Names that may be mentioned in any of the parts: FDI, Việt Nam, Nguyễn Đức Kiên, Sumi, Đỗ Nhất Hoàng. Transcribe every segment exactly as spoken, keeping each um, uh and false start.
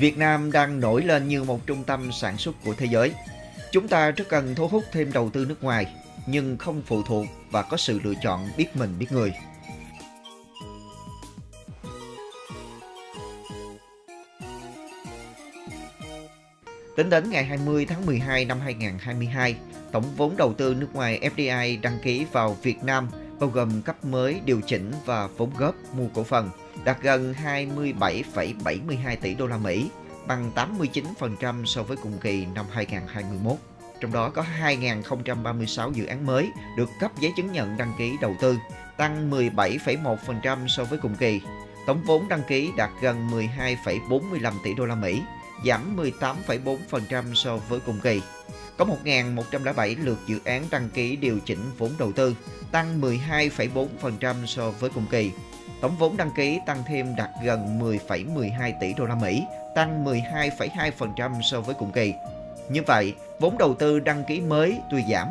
Việt Nam đang nổi lên như một trung tâm sản xuất của thế giới. Chúng ta rất cần thu hút thêm đầu tư nước ngoài, nhưng không phụ thuộc và có sự lựa chọn biết mình biết người. Tính đến ngày hai mươi tháng mười hai năm hai nghìn không trăm hai mươi hai, tổng vốn đầu tư nước ngoài ép đê i đăng ký vào Việt Nam, bao gồm cấp mới, điều chỉnh và vốn góp mua cổ phần, đạt gần hai mươi bảy phẩy bảy hai tỷ đô la Mỹ, bằng tám mươi chín phần trăm so với cùng kỳ năm hai nghìn không trăm hai mươi mốt. Trong đó có hai nghìn không trăm ba mươi sáu dự án mới được cấp giấy chứng nhận đăng ký đầu tư, tăng mười bảy phẩy một phần trăm so với cùng kỳ. Tổng vốn đăng ký đạt gần mười hai phẩy bốn mươi lăm tỷ đô la Mỹ, giảm mười tám phẩy bốn phần trăm so với cùng kỳ. Có một nghìn một trăm lẻ bảy lượt dự án đăng ký điều chỉnh vốn đầu tư, tăng mười hai phẩy bốn phần trăm so với cùng kỳ. Tổng vốn đăng ký tăng thêm đạt gần mười phẩy mười hai tỷ đô la Mỹ, tăng mười hai phẩy hai phần trăm so với cùng kỳ. Như vậy, vốn đầu tư đăng ký mới tuy giảm,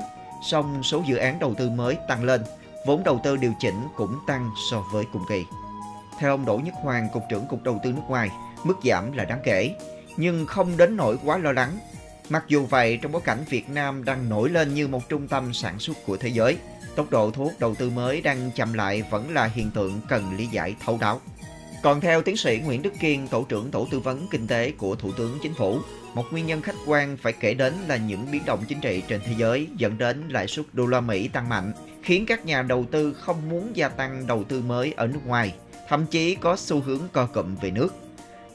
song số dự án đầu tư mới tăng lên, vốn đầu tư điều chỉnh cũng tăng so với cùng kỳ. Theo ông Đỗ Nhất Hoàng, Cục trưởng Cục Đầu tư nước ngoài, mức giảm là đáng kể, nhưng không đến nỗi quá lo lắng. Mặc dù vậy, trong bối cảnh Việt Nam đang nổi lên như một trung tâm sản xuất của thế giới, tốc độ thu hút đầu tư mới đang chậm lại vẫn là hiện tượng cần lý giải thấu đáo. Còn theo tiến sĩ Nguyễn Đức Kiên, Tổ trưởng Tổ tư vấn Kinh tế của Thủ tướng Chính phủ, một nguyên nhân khách quan phải kể đến là những biến động chính trị trên thế giới dẫn đến lãi suất đô la Mỹ tăng mạnh, khiến các nhà đầu tư không muốn gia tăng đầu tư mới ở nước ngoài, thậm chí có xu hướng co cụm về nước.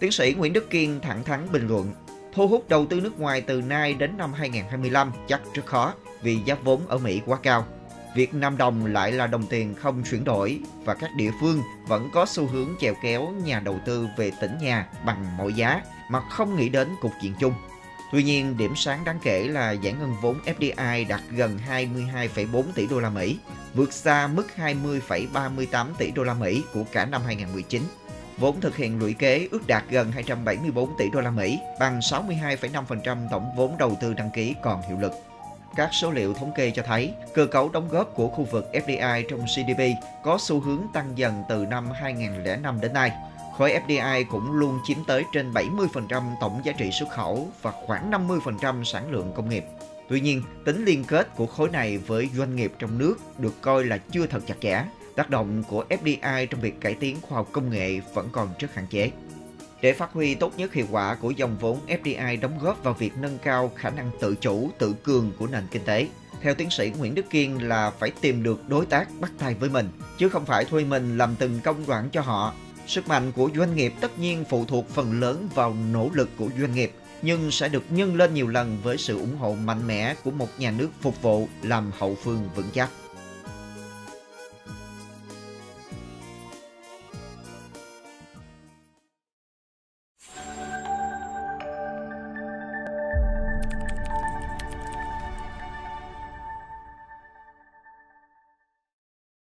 Tiến sĩ Nguyễn Đức Kiên thẳng thắn bình luận, thu hút đầu tư nước ngoài từ nay đến năm hai nghìn không trăm hai mươi lăm chắc rất khó vì giá vốn ở Mỹ quá cao. Việt Nam đồng lại là đồng tiền không chuyển đổi và các địa phương vẫn có xu hướng chèo kéo nhà đầu tư về tỉnh nhà bằng mọi giá mà không nghĩ đến cục diện chung. Tuy nhiên, điểm sáng đáng kể là giải ngân vốn ép đê i đạt gần hai mươi hai phẩy bốn tỷ đô la Mỹ, vượt xa mức hai mươi phẩy ba mươi tám tỷ đô la Mỹ của cả năm hai nghìn không trăm mười chín. Vốn thực hiện lũy kế ước đạt gần hai trăm bảy mươi bốn tỷ đô la Mỹ, bằng sáu mươi hai phẩy năm phần trăm tổng vốn đầu tư đăng ký còn hiệu lực. Các số liệu thống kê cho thấy, cơ cấu đóng góp của khu vực ép đê i trong giê đê pê có xu hướng tăng dần từ năm hai nghìn không trăm lẻ năm đến nay. Khối ép đê i cũng luôn chiếm tới trên bảy mươi phần trăm tổng giá trị xuất khẩu và khoảng năm mươi phần trăm sản lượng công nghiệp. Tuy nhiên, tính liên kết của khối này với doanh nghiệp trong nước được coi là chưa thật chặt chẽ. Tác động của ép đê i trong việc cải tiến khoa học công nghệ vẫn còn rất hạn chế. Để phát huy tốt nhất hiệu quả của dòng vốn ép đê i đóng góp vào việc nâng cao khả năng tự chủ, tự cường của nền kinh tế, theo tiến sĩ Nguyễn Đức Kiên là phải tìm được đối tác bắt tay với mình, chứ không phải thuê mình làm từng công đoạn cho họ. Sức mạnh của doanh nghiệp tất nhiên phụ thuộc phần lớn vào nỗ lực của doanh nghiệp, nhưng sẽ được nhân lên nhiều lần với sự ủng hộ mạnh mẽ của một nhà nước phục vụ làm hậu phương vững chắc.